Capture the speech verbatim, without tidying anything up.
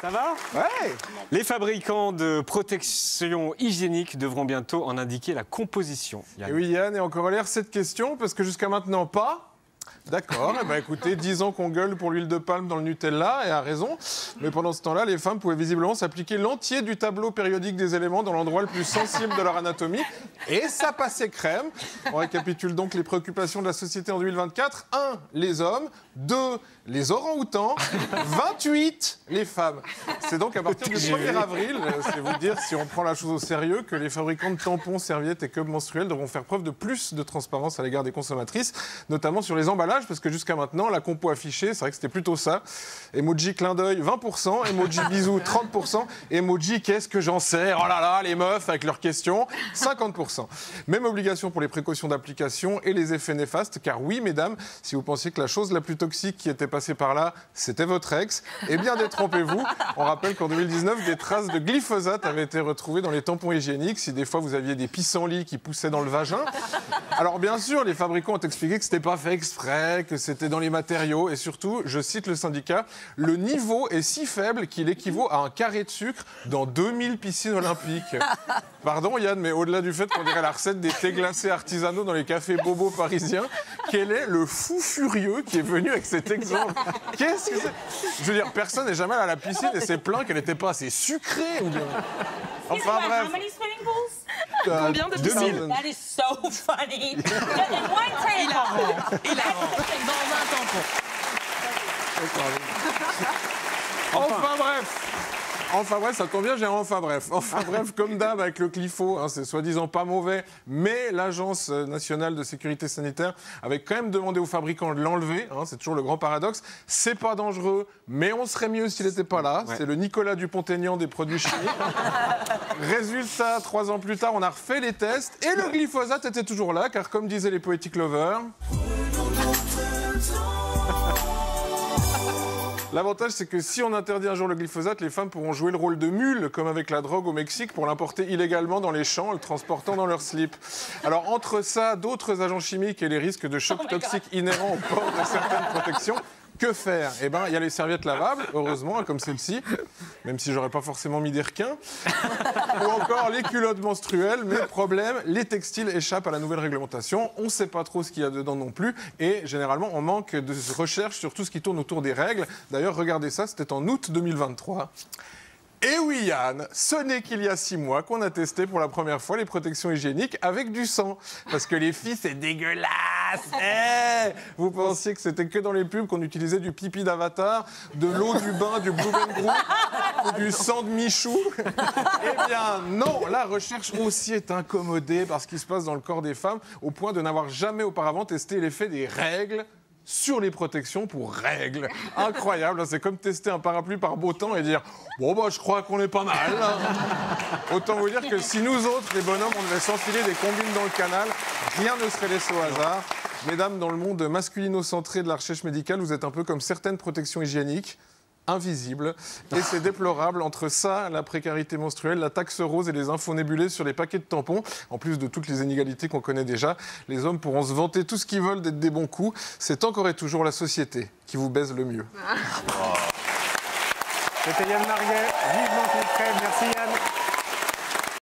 Ça va? Ouais. Les fabricants de protection hygiénique devront bientôt en indiquer la composition. Yann. Et oui, Yann est en corollaire cette question, parce que jusqu'à maintenant, pas. D'accord, eh ben écoutez, dix ans qu'on gueule pour l'huile de palme dans le Nutella, et à raison. Mais pendant ce temps-là, les femmes pouvaient visiblement s'appliquer l'entier du tableau périodique des éléments dans l'endroit le plus sensible de leur anatomie. Et ça passait crème. On récapitule donc les préoccupations de la société en deux mille vingt-quatre. un. Les hommes. deux. Les orangs-outans. vingt-huit. Les femmes. C'est donc à partir du premier avril, c'est vous dire, si on prend la chose au sérieux, que les fabricants de tampons, serviettes et cups menstruels devront faire preuve de plus de transparence à l'égard des consommatrices, notamment sur les emballages, parce que jusqu'à maintenant, la compo affichée, c'est vrai que c'était plutôt ça. Emoji clin d'œil, vingt pour cent. Emoji bisous, trente pour cent. Emoji qu'est-ce que j'en sais? Oh là là, les meufs avec leurs questions, cinquante pour cent. Même obligation pour les précautions d'application et les effets néfastes, car oui, mesdames, si vous pensiez que la chose la plus toxique qui était passée par là, c'était votre ex, eh bien, détrompez-vous. On rappelle qu'en deux mille dix-neuf, des traces de glyphosate avaient été retrouvées dans les tampons hygiéniques, si des fois vous aviez des pissenlits qui poussaient dans le vagin. Alors, bien sûr, les fabricants ont expliqué que c'était pas fait exprès, que c'était dans les matériaux, et surtout, je cite le syndicat, le niveau est si faible qu'il équivaut à un carré de sucre dans deux mille piscines olympiques. Pardon, Yann, mais au-delà du fait qu'on dirait la recette des thés glacés artisanaux dans les cafés bobos parisiens, quel est le fou furieux qui est venu avec cet exemple? Qu'est-ce que c'est? Je veux dire, personne n'est jamais allé à la piscine et s'est plaint qu'elle n'était pas assez sucrée, ou bien... Enfin bref... Uh, Combien de deux mille? That is so funny. Il a rendu. Il a rendu. Dans un tampon. Enfin bref. Enfin bref, ça tombe bien, j'ai enfin bref. Enfin bref, comme d'hab avec le glypho, hein, c'est soi-disant pas mauvais, mais l'Agence nationale de sécurité sanitaire avait quand même demandé aux fabricants de l'enlever, hein, c'est toujours le grand paradoxe. C'est pas dangereux, mais on serait mieux s'il n'était pas là. Ouais. C'est le Nicolas Dupont-Aignan des produits chimiques. Résultat, trois ans plus tard, on a refait les tests et le glyphosate était toujours là, car comme disaient les Poetic Lovers... L'avantage, c'est que si on interdit un jour le glyphosate, les femmes pourront jouer le rôle de mules, comme avec la drogue au Mexique, pour l'importer illégalement dans les champs, en le transportant dans leur slip. Alors, entre ça, d'autres agents chimiques et les risques de chocs oh toxiques inhérents au port de certaines protections, que faire? Eh bien, il y a les serviettes lavables, heureusement, comme celle-ci, même si j'aurais pas forcément mis des requins. Ou encore les culottes menstruelles, mais le problème, les textiles échappent à la nouvelle réglementation, on sait pas trop ce qu'il y a dedans non plus, et généralement, on manque de recherche sur tout ce qui tourne autour des règles. D'ailleurs, regardez ça, c'était en août deux mille vingt-trois. Et oui, Yann, ce n'est qu'il y a six mois qu'on a testé pour la première fois les protections hygiéniques avec du sang. Parce que les filles, c'est dégueulasse. Hey, vous pensiez que c'était que dans les pubs qu'on utilisait du pipi d'avatar, de l'eau du bain, du Blue Man Group, ou du sang de Michou? Eh bien non, la recherche aussi est incommodée par ce qui se passe dans le corps des femmes, au point de n'avoir jamais auparavant testé l'effet des règles sur les protections pour règles. Incroyable, c'est comme tester un parapluie par beau temps et dire « Bon, bah, je crois qu'on est pas mal. » Autant vous dire que si nous autres, les bonhommes, on devait s'enfiler des combines dans le canal, rien ne serait laissé au hasard. Mesdames, dans le monde masculino-centré de la recherche médicale, vous êtes un peu comme certaines protections hygiéniques, invisibles, et c'est déplorable. Entre ça, la précarité menstruelle, la taxe rose et les infos nébuleuses sur les paquets de tampons, en plus de toutes les inégalités qu'on connaît déjà, les hommes pourront se vanter tout ce qu'ils veulent d'être des bons coups. C'est encore et toujours la société qui vous baise le mieux. Wow. C'était Yann Marguet, vivement concret, merci Yann.